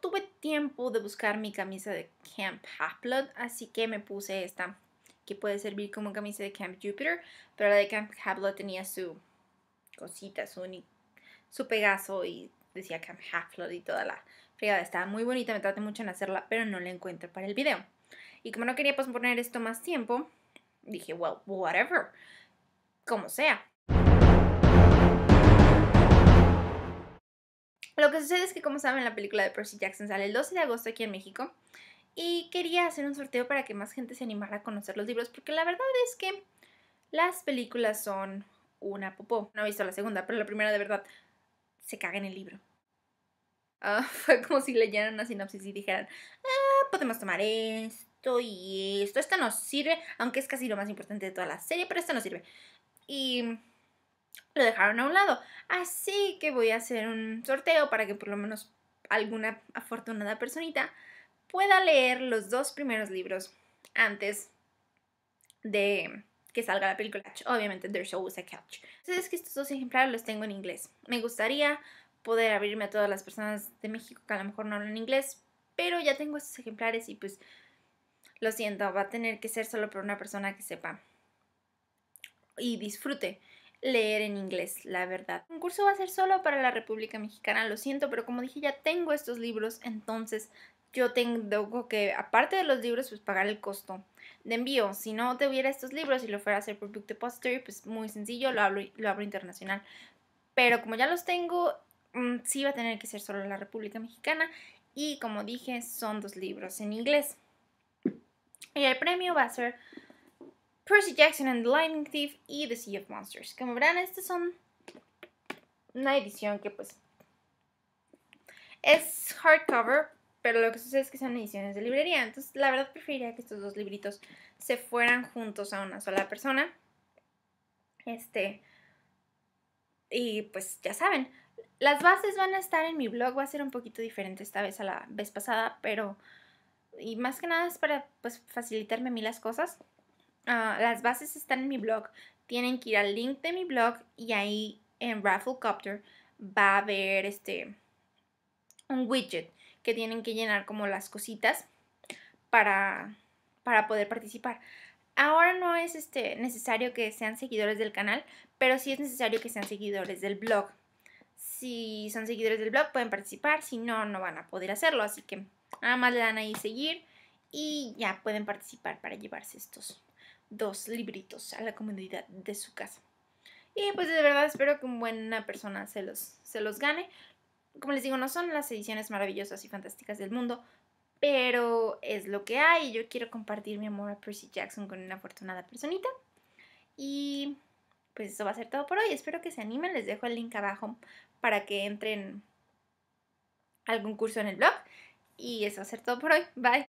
tuve tiempo de buscar mi camisa de Camp Half-Blood, así que me puse esta, que puede servir como camisa de Camp Jupiter, pero la de Camp Half-Blood tenía su cosita, su pegazo y decía Camp Half-Blood y toda la fregada. Estaba muy bonita, me traté mucho en hacerla, pero no la encuentro para el video. Y como no quería posponer esto más tiempo, dije, well, whatever, como sea. Lo que sucede es que, como saben, la película de Percy Jackson sale el 12 de agosto aquí en México. Y quería hacer un sorteo para que más gente se animara a conocer los libros, porque la verdad es que las películas son una popó. No he visto la segunda, pero la primera de verdad se caga en el libro. Fue como si leyeran una sinopsis y dijeran, podemos tomar esto y esto. Esto no sirve, aunque es casi lo más importante de toda la serie, pero esto no sirve. Y lo dejaron a un lado, así que voy a hacer un sorteo para que por lo menos alguna afortunada personita pueda leer los dos primeros libros antes de que salga la película. Obviamente, There's Always a Catch. Entonces es que estos dos ejemplares los tengo en inglés. Me gustaría poder abrirme a todas las personas de México que a lo mejor no hablan inglés, pero ya tengo estos ejemplares y pues lo siento, va a tener que ser solo por una persona que sepa y disfrute leer en inglés, la verdad. El concurso va a ser solo para la República Mexicana, lo siento, pero como dije, ya tengo estos libros, entonces yo tengo que, aparte de los libros, pues pagar el costo de envío. Si no tuviera estos libros y lo fuera a hacer por Book Depository, pues muy sencillo, lo abro internacional. Pero como ya los tengo, sí va a tener que ser solo la República Mexicana y, como dije, son dos libros en inglés. Y el premio va a ser Percy Jackson and the Lightning Thief y The Sea of Monsters. Como verán, estas son una edición que pues es hardcover, pero lo que sucede es que son ediciones de librería. Entonces la verdad preferiría que estos dos libritos se fueran juntos a una sola persona. Y pues ya saben, las bases van a estar en mi blog. Va a ser un poquito diferente esta vez a la vez pasada, pero y más que nada es para pues facilitarme a mí las cosas. Las bases están en mi blog, tienen que ir al link de mi blog y ahí en Rafflecopter va a haber un widget que tienen que llenar como las cositas para poder participar. Ahora no es necesario que sean seguidores del canal, pero sí es necesario que sean seguidores del blog. Si son seguidores del blog pueden participar, si no, no van a poder hacerlo, así que nada más le dan ahí seguir y ya pueden participar para llevarse estos dos libritos a la comodidad de su casa. Y pues de verdad espero que una buena persona se los gane. Como les digo, no son las ediciones maravillosas y fantásticas del mundo, pero es lo que hay. Yo quiero compartir mi amor a Percy Jackson con una afortunada personita. Y pues eso va a ser todo por hoy. Espero que se animen. Les dejo el link abajo para que entren al concurso en el blog. Y eso va a ser todo por hoy. Bye.